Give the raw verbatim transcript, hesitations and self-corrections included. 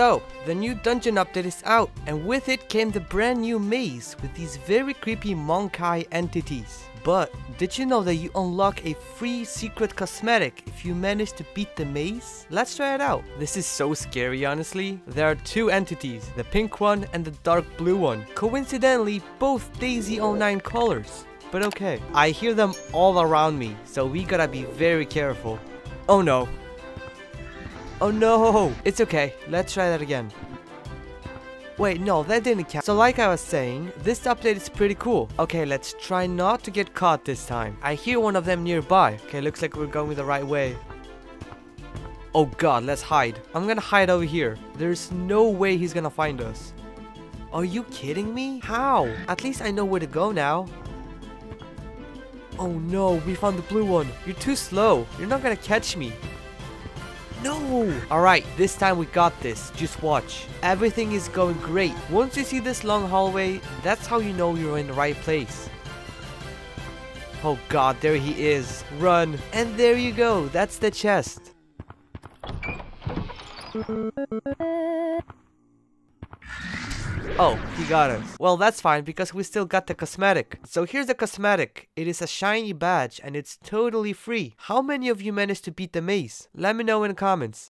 So, the new dungeon update is out, and with it came the brand new maze with these very creepy monkai entities. But did you know that you unlock a free secret cosmetic if you manage to beat the maze? Let's try it out. This is so scary, honestly. There are two entities, the pink one and the dark blue one. Coincidentally, both Daisy oh nine colors. But okay, I hear them all around me, so we gotta be very careful. Oh no. Oh no, it's okay. Let's try that again. Wait, no, that didn't count. So like I was saying, this update is pretty cool. Okay, let's try not to get caught this time. I hear one of them nearby. Okay, looks like we're going the right way. Oh god, let's hide. I'm gonna hide over here. There's no way he's gonna find us. Are you kidding me? How? At least I know where to go now. Oh no, we found the blue one. You're too slow. You're not gonna catch me. No! Alright, this time we got this. Just watch. Everything is going great. Once you see this long hallway, that's how you know you're in the right place. Oh god, there he is. Run. And there you go. That's the chest. Oh, he got us. Well, that's fine because we still got the cosmetic. So here's the cosmetic. It is a shiny badge and it's totally free. How many of you managed to beat the maze? Let me know in the comments.